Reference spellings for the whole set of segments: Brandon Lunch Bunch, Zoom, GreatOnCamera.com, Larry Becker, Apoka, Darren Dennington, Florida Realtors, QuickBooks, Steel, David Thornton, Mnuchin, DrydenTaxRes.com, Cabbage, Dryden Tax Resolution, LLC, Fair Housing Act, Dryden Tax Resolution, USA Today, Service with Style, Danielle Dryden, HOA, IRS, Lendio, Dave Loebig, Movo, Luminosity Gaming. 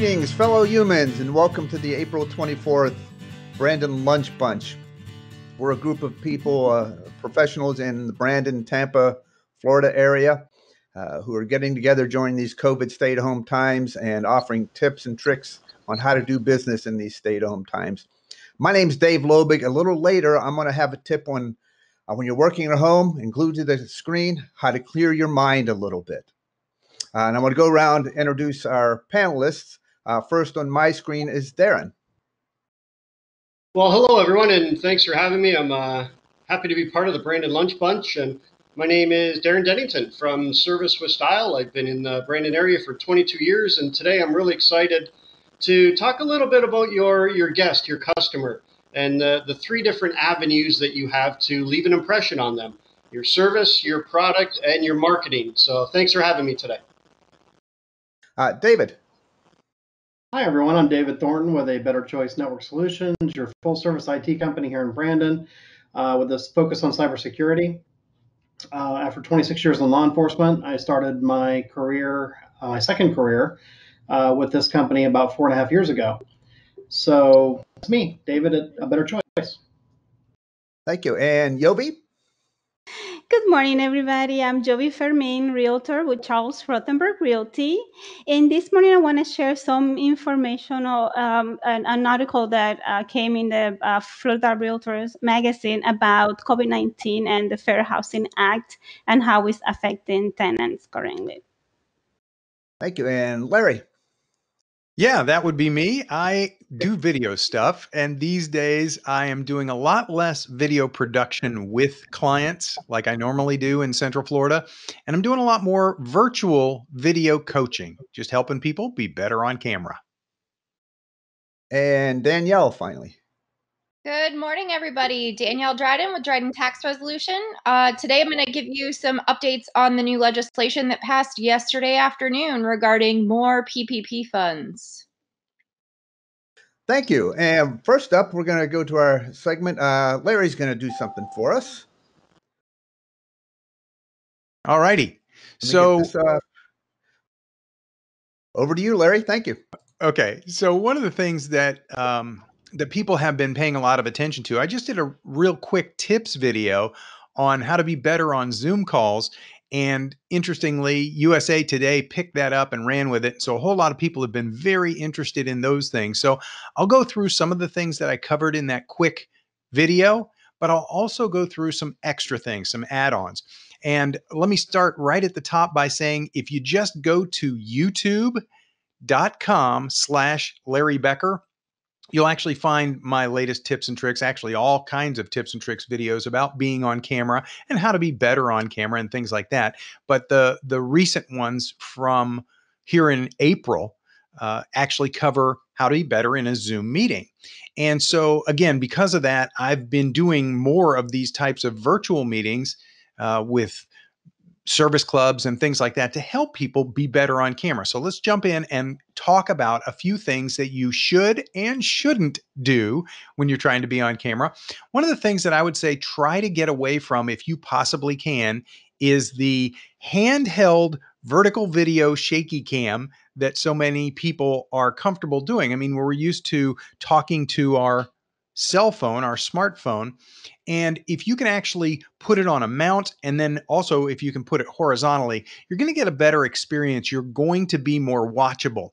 Greetings, fellow humans, and welcome to the April 24th Brandon Lunch Bunch. We're a group of people, professionals in the Brandon, Tampa, Florida area who are getting together during these COVID stay-at-home times and offering tips and tricks on how to do business in these stay-at-home times. My name's Dave Loebig. A little later, I'm going to have a tip on when you're working at home and glued to the screen, how to clear your mind a little bit. And I'm going to go around and introduce our panelists. First on my screen is Darren. Well, hello, everyone, and thanks for having me. I'm happy to be part of the Brandon Lunch Bunch, and my name is Darren Dennington from Service with Style. I've been in the Brandon area for 22 years, and today I'm really excited to talk a little bit about your guest, your customer, and the three different avenues that you have to leave an impression on them: your service, your product, and your marketing. So thanks for having me today. David. Hi, everyone. I'm David Thornton with A Better Choice Network Solutions, your full-service IT company here in Brandon, with this focus on cybersecurity. After 26 years in law enforcement, I started my career, my second career, with this company about 4.5 years ago. So it's me, David, at A Better Choice. Thank you. And Yovi. Good morning, everybody. I'm Yovi Fermin, Realtor with Charles Rutenberg Realty. And this morning, I want to share some information on an article that came in the Florida Realtors magazine about COVID-19 and the Fair Housing Act and how it's affecting tenants currently. Thank you. And Larry. Yeah, that would be me. I do video stuff, and these days I am doing a lot less video production with clients like I normally do in Central Florida, and I'm doing a lot more virtual video coaching, just helping people be better on camera. And Danielle, finally. Good morning, everybody. Danielle Dryden with Dryden Tax Resolution. Today I'm going to give you some updates on the new legislation that passed yesterday afternoon regarding more PPP funds. Thank you. And first up, we're going to go to our segment. Larry's going to do something for us. All righty. So this, over to you, Larry. Thank you. Okay. So one of the things that that people have been paying a lot of attention to, I just did a real quick tips video on how to be better on Zoom calls. And interestingly, USA Today picked that up and ran with it. So a whole lot of people have been very interested in those things. So I'll go through some of the things that I covered in that quick video, but I'll also go through some extra things, some add-ons. And let me start right at the top by saying, if you just go to youtube.com/Larry Becker, you'll actually find my latest tips and tricks, actually all kinds of tips and tricks videos about being on camera and how to be better on camera and things like that. But the recent ones from here in April actually cover how to be better in a Zoom meeting. And so again, because of that, I've been doing more of these types of virtual meetings with service clubs and things like that to help people be better on camera. So let's jump in and talk about a few things that you should and shouldn't do when you're trying to be on camera. One of the things that I would say try to get away from, if you possibly can, is the handheld vertical video shaky cam that so many people are comfortable doing. I mean, we're used to talking to our cell phone, our smartphone, and if you can actually put it on a mount, and then also if you can put it horizontally, you're going to get a better experience. You're going to be more watchable.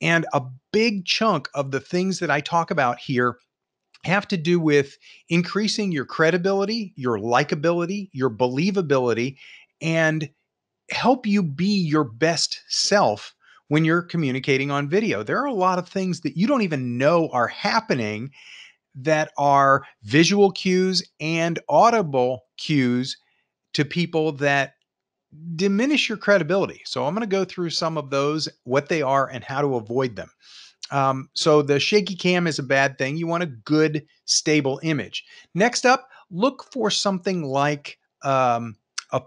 And a big chunk of the things that I talk about here have to do with increasing your credibility, your likability, your believability, and help you be your best self when you're communicating on video. There are a lot of things that you don't even know are happening that are visual cues and audible cues to people that diminish your credibility. So I'm going to go through some of those, what they are and how to avoid them. So the shaky cam is a bad thing. You want a good, stable image. Next up, look for something like a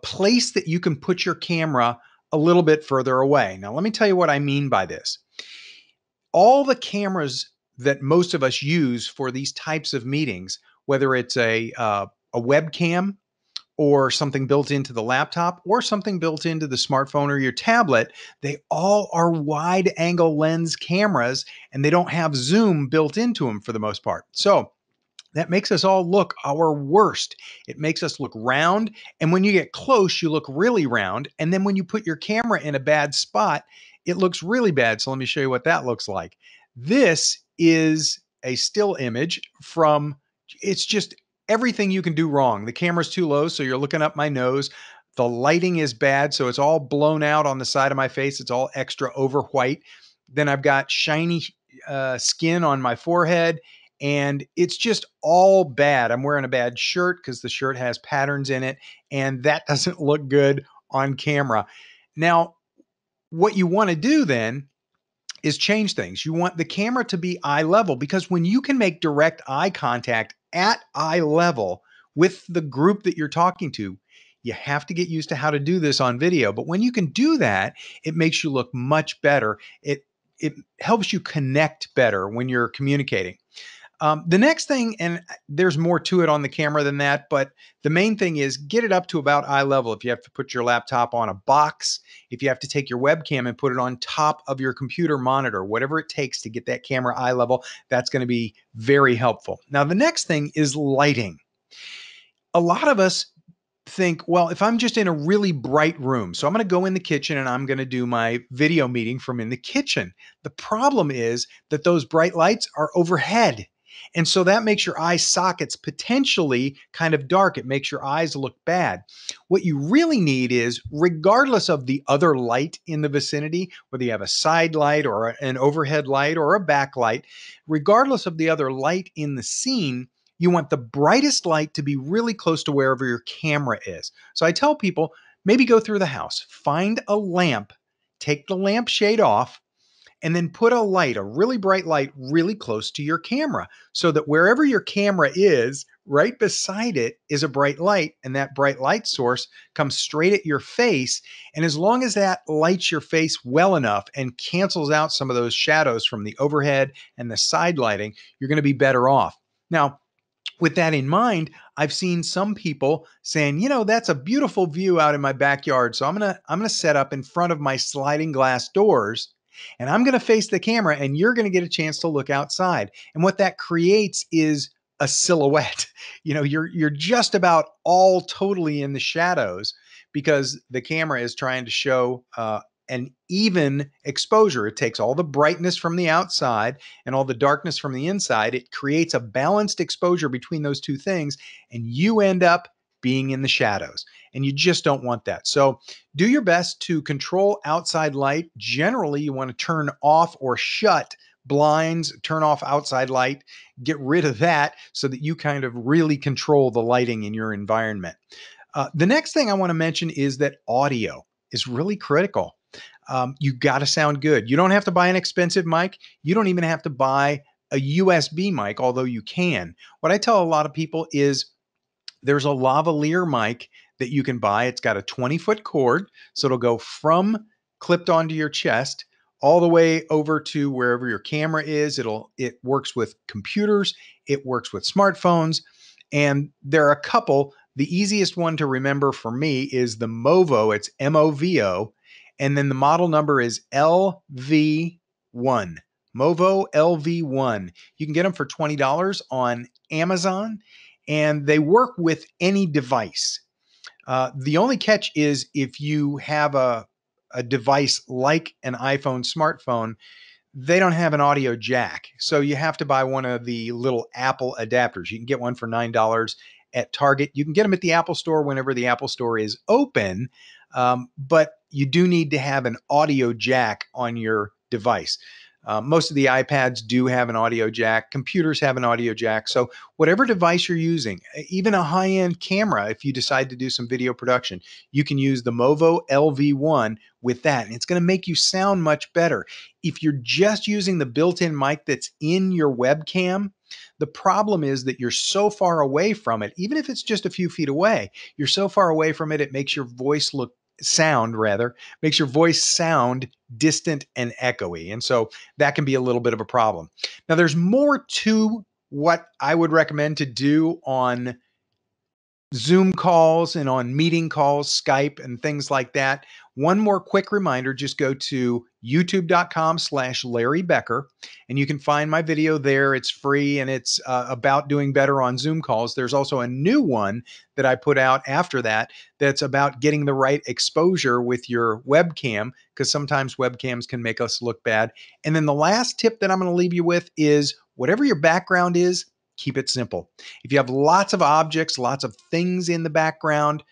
place that you can put your camera a little bit further away. Now, let me tell you what I mean by this. All the cameras that most of us use for these types of meetings, whether it's a webcam or something built into the laptop, or something built into the smartphone or your tablet, they all are wide angle lens cameras, and they don't have zoom built into them for the most part. So that makes us all look our worst. It makes us look round. And when you get close, you look really round. And then when you put your camera in a bad spot, it looks really bad. So let me show you what that looks like. This is a still image from, it's just everything you can do wrong. The camera's too low, so you're looking up my nose. The lighting is bad, so it's all blown out on the side of my face. It's all extra over white. Then I've got shiny skin on my forehead, and it's just all bad. I'm wearing a bad shirt because the shirt has patterns in it, and that doesn't look good on camera. Now, what you want to do then is change things. You want the camera to be eye level, because when you can make direct eye contact at eye level with the group that you're talking to, you have to get used to how to do this on video. But when you can do that, it makes you look much better. It helps you connect better when you're communicating. The next thing, and there's more to it on the camera than that, but the main thing is get it up to about eye level. If you have to put your laptop on a box, if you have to take your webcam and put it on top of your computer monitor, whatever it takes to get that camera eye level, that's going to be very helpful. Now, the next thing is lighting. A lot of us think, well, if I'm just in a really bright room, so I'm going to go in the kitchen and I'm going to do my video meeting from in the kitchen. The problem is that those bright lights are overhead. And so that makes your eye sockets potentially kind of dark. It makes your eyes look bad. What you really need is, regardless of the other light in the vicinity, whether you have a side light or an overhead light or a backlight, regardless of the other light in the scene, you want the brightest light to be really close to wherever your camera is. So I tell people, maybe go through the house, find a lamp, take the lamp shade off, and then put a light, a really bright light, really close to your camera, so that wherever your camera is, right beside it is a bright light, and that bright light source comes straight at your face. And as long as that lights your face well enough and cancels out some of those shadows from the overhead and the side lighting, you're going to be better off. Now, with that in mind, I've seen some people saying, you know, that's a beautiful view out in my backyard, so I'm going to set up in front of my sliding glass doors, and I'm going to face the camera, and you're going to get a chance to look outside. And what that creates is a silhouette. You know, you're just about all totally in the shadows because the camera is trying to show an even exposure. It takes all the brightness from the outside and all the darkness from the inside. It creates a balanced exposure between those two things, and you end up being in the shadows. And you just don't want that. So do your best to control outside light. Generally, you want to turn off or shut blinds, turn off outside light, get rid of that so that you kind of really control the lighting in your environment. The next thing I want to mention is that audio is really critical. You got to sound good. You don't have to buy an expensive mic. You don't even have to buy a USB mic, although you can. What I tell a lot of people is, there's a lavalier mic that you can buy. It's got a 20-foot cord, so it'll go from clipped onto your chest all the way over to wherever your camera is. It works with computers, it works with smartphones, and there are a couple. The easiest one to remember for me is the Movo. It's M-O-V-O, and then the model number is LV1. Movo LV1. You can get them for $20 on Amazon. And they work with any device. The only catch is if you have a device like an iPhone smartphone, they don't have an audio jack. So you have to buy one of the little Apple adapters. You can get one for $9 at Target. You can get them at the Apple Store whenever the Apple Store is open. But you do need to have an audio jack on your device. Most of the iPads do have an audio jack. Computers have an audio jack. So whatever device you're using, even a high-end camera, if you decide to do some video production, you can use the Movo LV1 with that. And it's going to make you sound much better. If you're just using the built-in mic that's in your webcam, the problem is that you're so far away from it, even if it's just a few feet away, you're so far away from it, it makes your voice look makes your voice sound distant and echoey. And so that can be a little bit of a problem. Now, there's more to what I would recommend to do on Zoom calls and on meeting calls, Skype and things like that. One more quick reminder, just go to youtube.com/Larry Becker and you can find my video there. It's free and it's about doing better on Zoom calls. There's also a new one that I put out after that that's about getting the right exposure with your webcam, because sometimes webcams can make us look bad. And then the last tip that I'm going to leave you with is whatever your background is, keep it simple. If you have lots of objects, lots of things in the background,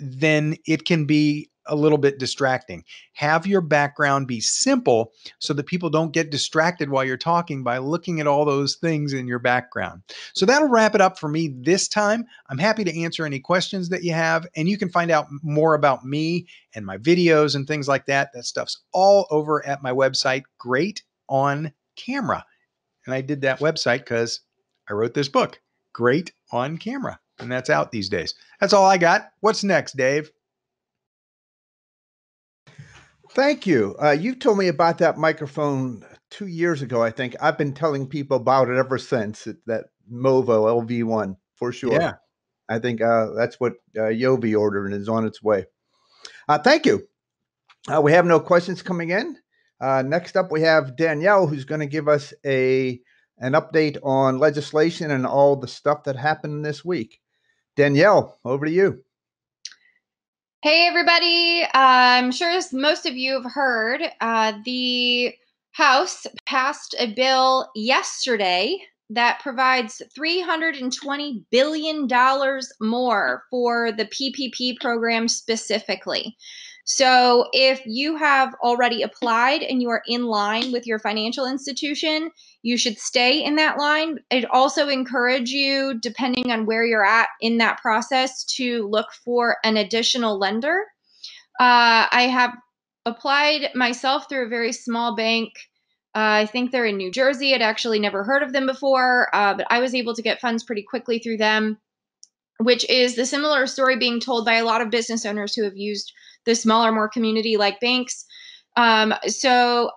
then it can be a little bit distracting. Have your background be simple so that people don't get distracted while you're talking by looking at all those things in your background. So that'll wrap it up for me this time. I'm happy to answer any questions that you have, and you can find out more about me and my videos and things like that. That stuff's all over at my website, Great on Camera. And I did that website because I wrote this book, Great on Camera, and that's out these days. That's all I got. What's next, Dave? Thank you. You told me about that microphone 2 years ago, I think. I've been telling people about it ever since, that Movo LV1, for sure. Yeah. I think that's what Yovi ordered and is on its way. Thank you. We have no questions coming in. Next up, we have Danielle, who's going to give us an update on legislation and all the stuff that happened this week. Danielle, over to you. Hey, everybody. I'm sure as most of you have heard, the House passed a bill yesterday that provides $320 billion more for the PPP program specifically. So if you have already applied and you are in line with your financial institution, you should stay in that line. I'd also encourage you, depending on where you're at in that process, to look for an additional lender. I have applied myself through a very small bank. I think they're in New Jersey. I'd actually never heard of them before, but I was able to get funds pretty quickly through them, which is the similar story being told by a lot of business owners who have used the smaller, more community-like banks. So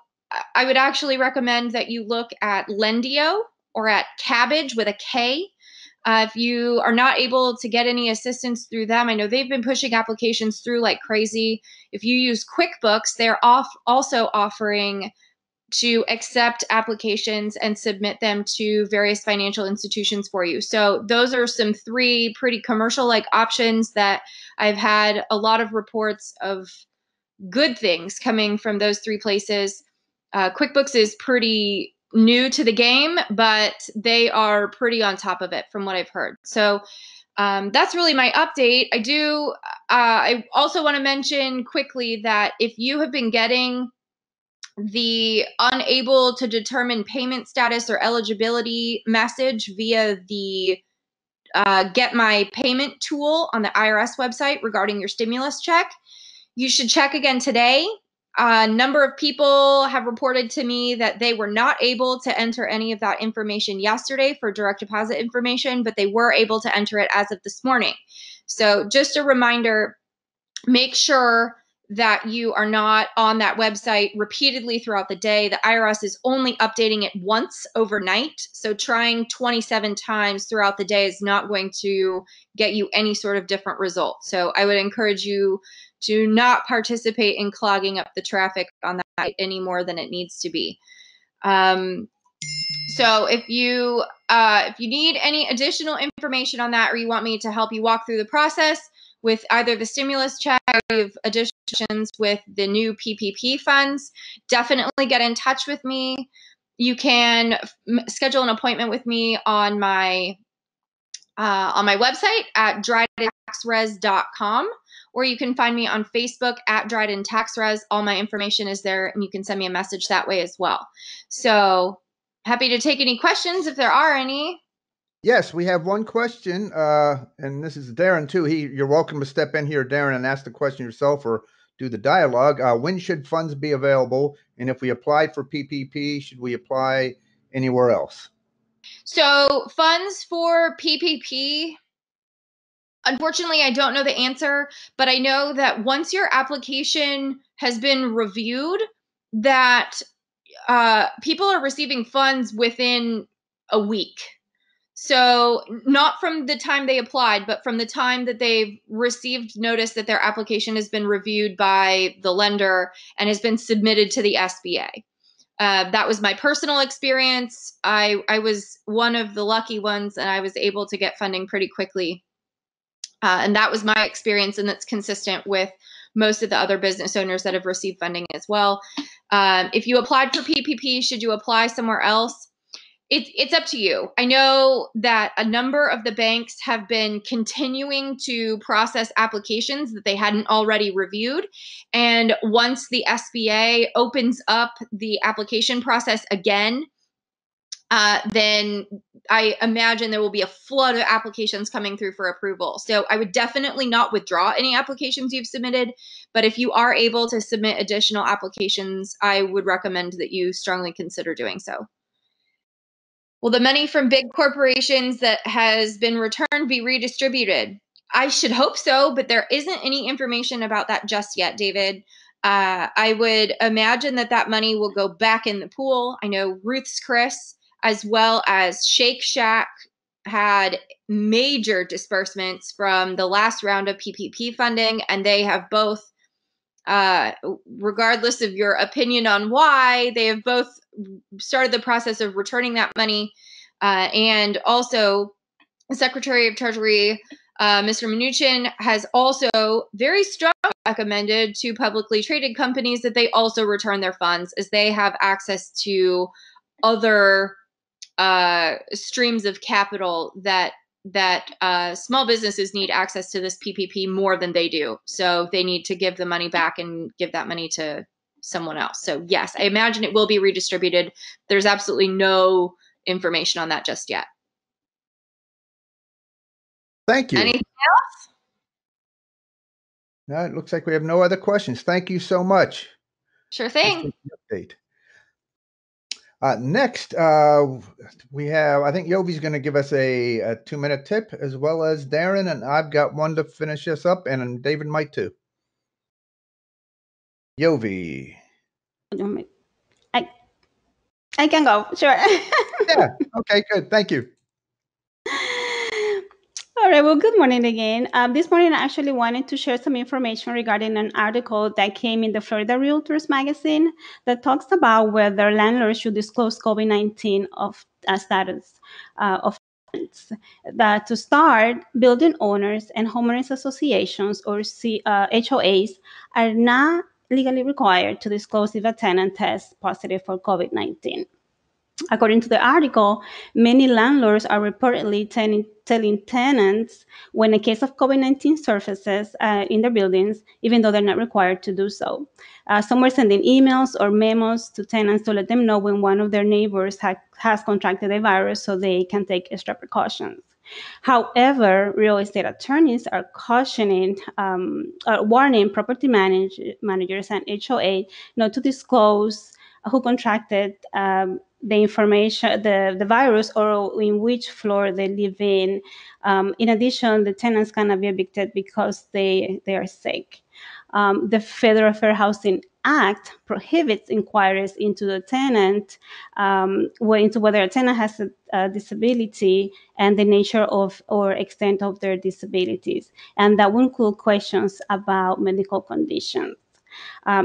I would actually recommend that you look at Lendio or at Cabbage with a K. If you are not able to get any assistance through them, I know they've been pushing applications through like crazy. If you use QuickBooks, they're also offering to accept applications and submit them to various financial institutions for you. So those are some three pretty commercial-like options that I've had a lot of reports of good things coming from those three places. QuickBooks is pretty new to the game, but they are pretty on top of it from what I've heard. So that's really my update. I also want to mention quickly that if you have been getting the unable to determine payment status or eligibility message via the Get My Payment tool on the IRS website regarding your stimulus check, you should check again today. A number of people have reported to me that they were not able to enter any of that information yesterday for direct deposit information, but they were able to enter it as of this morning. So just a reminder, make sure that you are not on that website repeatedly throughout the day. The IRS is only updating it once overnight. So trying 27 times throughout the day is not going to get you any sort of different result. So I would encourage you to not participate in clogging up the traffic on that site any more than it needs to be. So if you need any additional information on that, or you want me to help you walk through the process with either the stimulus check or additions with the new PPP funds, definitely get in touch with me. You can schedule an appointment with me on my website at DrydenTaxRes.com, or you can find me on Facebook at Dryden Tax Res. All my information is there, and you can send me a message that way as well. So happy to take any questions if there are any. Yes, we have one question, and this is Darren, too. You're welcome to step in here, Darren, and ask the question yourself or do the dialogue. When should funds be available? And if we applied for PPP, should we apply anywhere else? So funds for PPP, unfortunately, I don't know the answer, but I know that once your application has been reviewed, that people are receiving funds within a week. So not from the time they applied, but from the time that they've received notice that their application has been reviewed by the lender and has been submitted to the SBA. That was my personal experience. I was one of the lucky ones, and I was able to get funding pretty quickly. And that was my experience, and that's consistent with most of the other business owners that have received funding as well. If you applied for PPP, should you apply somewhere else? It's up to you. I know that a number of the banks have been continuing to process applications that they hadn't already reviewed. And once the SBA opens up the application process again, then I imagine there will be a flood of applications coming through for approval. So I would definitely not withdraw any applications you've submitted. But if you are able to submit additional applications, I would recommend that you strongly consider doing so. Will the money from big corporations that has been returned be redistributed? I should hope so, but there isn't any information about that just yet, David. I would imagine that that money will go back in the pool. I know Ruth's Chris, as well as Shake Shack, had major disbursements from the last round of PPP funding, and they have both, regardless of your opinion on why, they have both started the process of returning that money. And also the Secretary of Treasury, Mr. Mnuchin, has also very strongly recommended to publicly traded companies that they also return their funds, as they have access to other streams of capital that small businesses need access to this PPP more than they do. So they need to give the money back and give that money to someone else. So yes, I imagine it will be redistributed. There's absolutely no information on that just yet. Thank you. Anything else? No, it looks like we have no other questions. Thank you so much. Sure thing. Update. Next, we have, I think Yovi's going to give us a 2-minute tip, as well as Darren, and I've got one to finish us up, and David might too. Yovi. I can go, sure. Yeah, okay, good, thank you. All right, well, good morning again. This morning, I actually wanted to share some information regarding an article that came in the Florida Realtors magazine that talks about whether landlords should disclose COVID-19 status of tenants. That to start, building owners and homeowners associations, or HOAs, are not legally required to disclose if a tenant tests positive for COVID-19. According to the article, many landlords are reportedly telling tenants when a case of COVID-19 surfaces in their buildings, even though they're not required to do so. Some were sending emails or memos to tenants to let them know when one of their neighbors has contracted the virus, so they can take extra precautions. However, real estate attorneys are cautioning, warning property managers and HOA not to disclose who contracted the information, the virus, or in which floor they live in. In addition, the tenants cannot be evicted because they are sick. The Federal Fair Housing Act prohibits inquiries into the tenant, into whether a tenant has a disability and the nature of or extent of their disabilities, and that will include questions about medical conditions.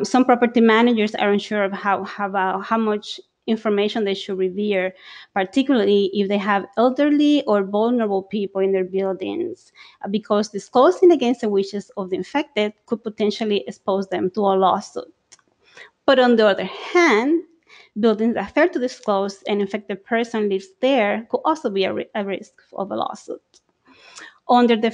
Some property managers are unsure of how much information they should reveal, particularly if they have elderly or vulnerable people in their buildings, because disclosing against the wishes of the infected could potentially expose them to a lawsuit. But on the other hand, buildings that fail to disclose an infected person lives there could also be a risk of a lawsuit. Under the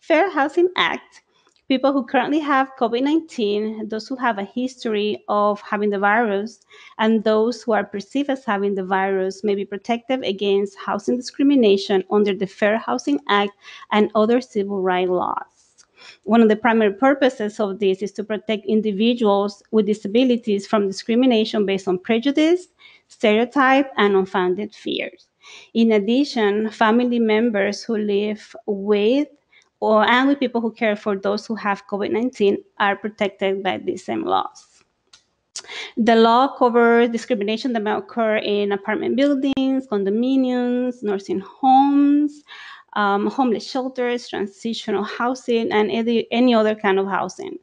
Fair Housing Act, people who currently have COVID-19, those who have a history of having the virus, and those who are perceived as having the virus may be protected against housing discrimination under the Fair Housing Act and other civil rights laws. One of the primary purposes of this is to protect individuals with disabilities from discrimination based on prejudice, stereotype, and unfounded fears. In addition, family members who live with and with people who care for those who have COVID-19 are protected by these same laws. The law covers discrimination that may occur in apartment buildings, condominiums, nursing homes, homeless shelters, transitional housing, and any other kind of housing.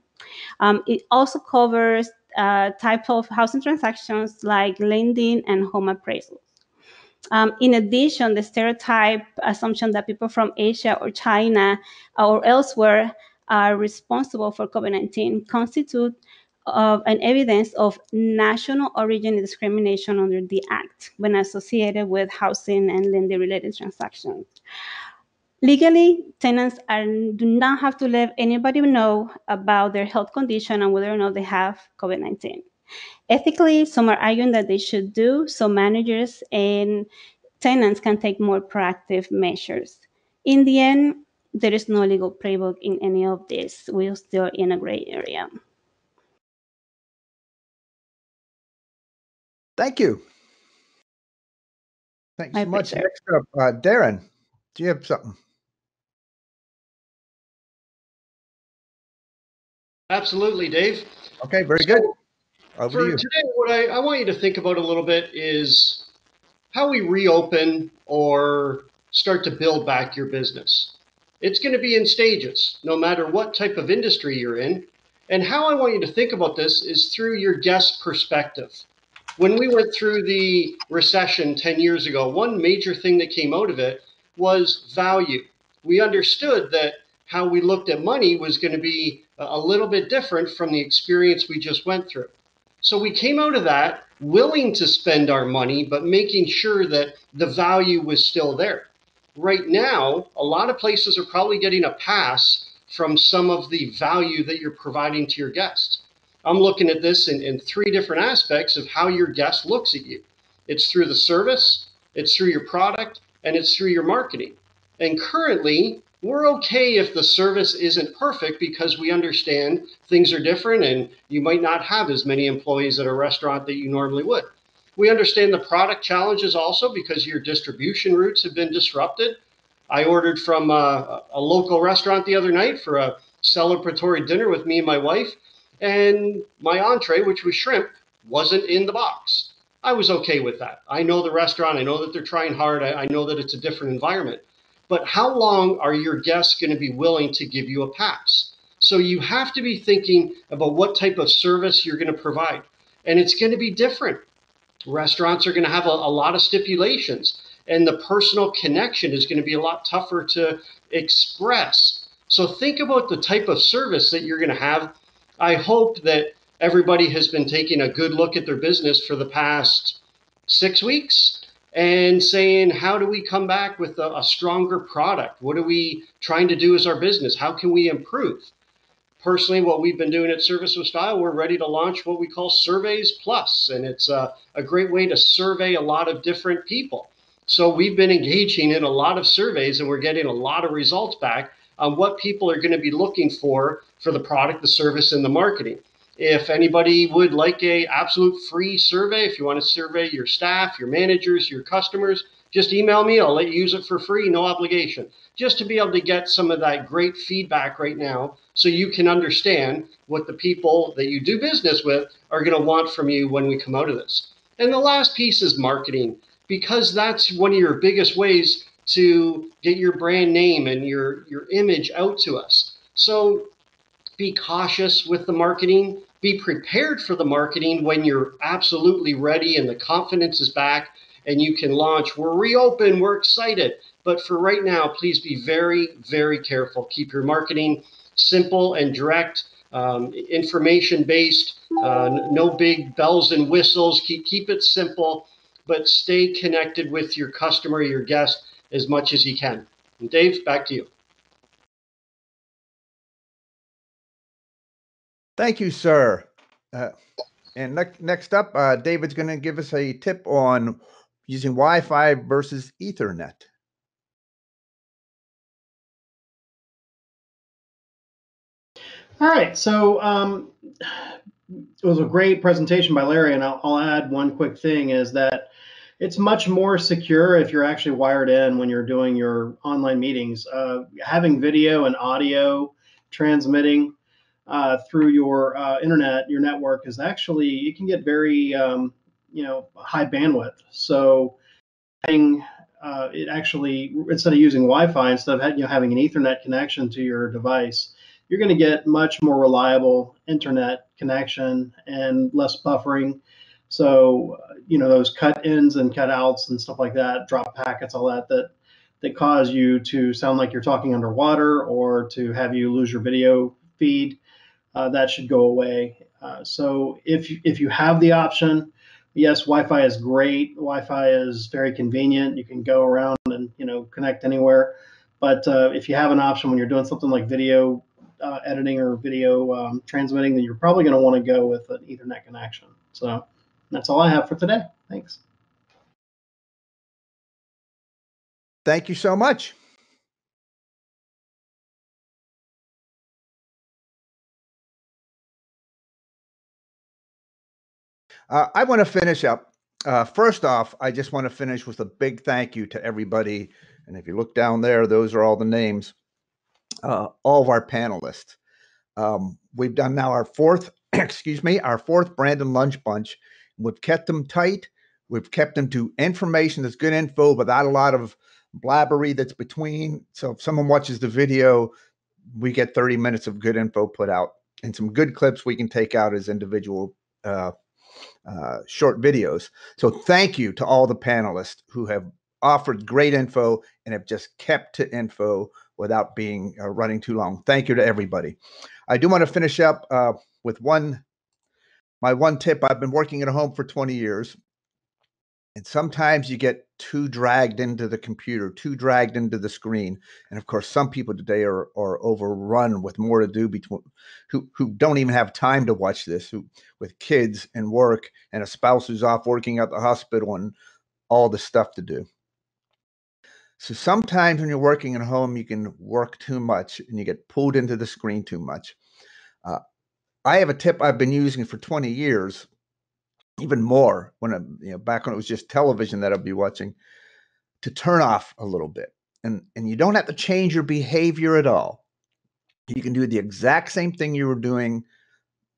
It also covers types of housing transactions like lending and home appraisals. In addition, the stereotype assumption that people from Asia or China or elsewhere are responsible for COVID-19 constitutes an evidence of national origin discrimination under the Act when associated with housing and lending-related transactions. Legally, tenants do not have to let anybody know about their health condition and whether or not they have COVID-19. Ethically, some are arguing that they should do, so managers and tenants can take more proactive measures. In the end, there is no legal playbook in any of this. We are still in a gray area. Thank you. Thanks so much. Next up, Darren, do you have something? Absolutely, Dave. Okay, very good. Over to you. Today, what I want you to think about a little bit is how we reopen or start to build back your business. It's going to be in stages, no matter what type of industry you're in. And how I want you to think about this is through your guest perspective. When we went through the recession 10 years ago, one major thing that came out of it was value. We understood that how we looked at money was going to be a little bit different from the experience we just went through. So we came out of that willing to spend our money, but making sure that the value was still there. Right now, a lot of places are probably getting a pass from some of the value that you're providing to your guests. I'm looking at this in three different aspects of how your guest looks at you. It's through the service, it's through your product, and it's through your marketing. And currently, we're okay if the service isn't perfect because we understand things are different and you might not have as many employees at a restaurant that you normally would. We understand the product challenges also because your distribution routes have been disrupted. I ordered from a local restaurant the other night for a celebratory dinner with me and my wife, and my entree, which was shrimp, wasn't in the box. I was okay with that. I know the restaurant. I know that they're trying hard. I know that it's a different environment. But how long are your guests going to be willing to give you a pass? So you have to be thinking about what type of service you're going to provide. And it's going to be different. Restaurants are going to have a lot of stipulations, and the personal connection is going to be a lot tougher to express. So think about the type of service that you're going to have. I hope that everybody has been taking a good look at their business for the past 6 weeks and saying, how do we come back with a stronger product? What are we trying to do as our business? How can we improve? Personally, what we've been doing at Service with Style, we're ready to launch what we call Surveys Plus, and it's a great way to survey a lot of different people. So we've been engaging in a lot of surveys, and we're getting a lot of results back on what people are going to be looking for the product, the service, and the marketing. If anybody would like an absolute free survey, if you want to survey your staff, your managers, your customers, just email me. I'll let you use it for free, no obligation, just to be able to get some of that great feedback right now so you can understand what the people that you do business with are going to want from you when we come out of this. And the last piece is marketing, because that's one of your biggest ways to get your brand name and your image out to us. So be cautious with the marketing. Be prepared for the marketing when you're absolutely ready and the confidence is back and you can launch. We're reopened. We're excited. But for right now, please be very, very careful. Keep your marketing simple and direct, information-based, no big bells and whistles. Keep it simple, but stay connected with your customer, your guest, as much as you can. And Dave, back to you. Thank you, sir. And next up, David's going to give us a tip on using Wi-Fi versus Ethernet. All right, so it was a great presentation by Larry, and I'll add one quick thing is that it's much more secure if you're actually wired in when you're doing your online meetings. Having video and audio transmitting through your internet, your network is actually, it can get very, high bandwidth. So instead of using Wi-Fi, instead of having an Ethernet connection to your device, you're going to get much more reliable internet connection and less buffering. So, those cut ins and cut outs and stuff like that, drop packets, all that cause you to sound like you're talking underwater or to have you lose your video feed, that should go away. So if you have the option, yes, Wi-Fi is great. Wi-Fi is very convenient. You can go around and, connect anywhere. But if you have an option when you're doing something like video editing or video transmitting, then you're probably going to want to go with an Ethernet connection. So that's all I have for today. Thanks. Thank you so much. I want to finish up. First off, I just want to finish with a big thank you to everybody. And if you look down there, those are all the names, all of our panelists. We've done now our fourth, our fourth Brandon Lunch Bunch. We've kept them tight. We've kept them to information that's good info without a lot of blabbery that's between. So if someone watches the video, we get 30 minutes of good info put out and some good clips we can take out as individual short videos. So thank you to all the panelists who have offered great info and have just kept to info without being running too long. Thank you to everybody. I do want to finish up with my one tip. I've been working at home for 20 years, and sometimes you get too dragged into the computer, too dragged into the screen. And of course, some people today are overrun with more to do, who don't even have time to watch this, with kids and work and a spouse who's off working at the hospital and all the stuff to do. So sometimes when you're working at home, you can work too much and you get pulled into the screen too much. I have a tip I've been using for 20 years, even more, when back when it was just television that I'd be watching, to turn off a little bit. And you don't have to change your behavior at all. You can do the exact same thing you were doing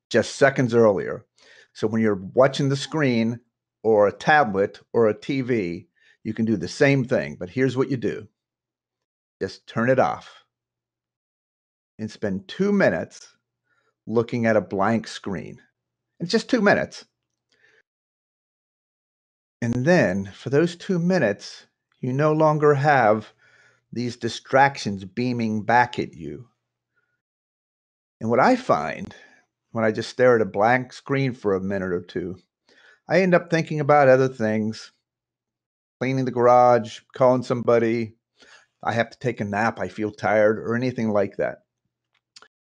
just seconds earlier. So when you're watching the screen or a tablet or a TV, you can do the same thing. But here's what you do. Just turn it off and spend 2 minutes looking at a blank screen. It's just 2 minutes. And then for those 2 minutes, you no longer have these distractions beaming back at you. And what I find when I just stare at a blank screen for a minute or two, I end up thinking about other things, cleaning the garage, calling somebody, I have to take a nap, I feel tired, or anything like that.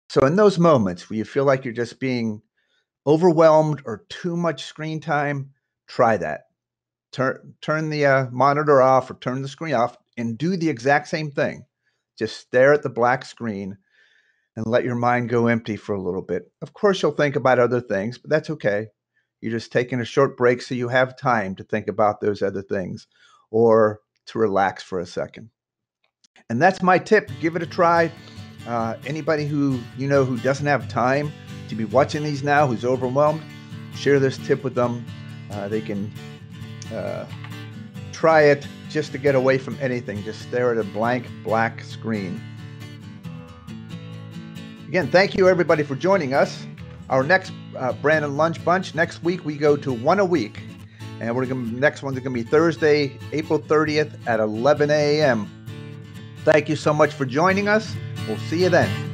So in those moments where you feel like you're just being overwhelmed or too much screen time, try that. Turn the monitor off or turn the screen off and do the exact same thing. Just stare at the black screen and let your mind go empty for a little bit. Of course, you'll think about other things, but that's okay. You're just taking a short break so you have time to think about those other things or to relax for a second. And that's my tip. Give it a try. Anybody who doesn't have time to be watching these now, who's overwhelmed, share this tip with them. They can try it just to get away from anything. Just stare at a blank, black screen. Again, thank you everybody for joining us. Our next Brandon Lunch Bunch, next week we go to one a week. And next one's going to be Thursday, April 30th at 11 a.m. Thank you so much for joining us. We'll see you then.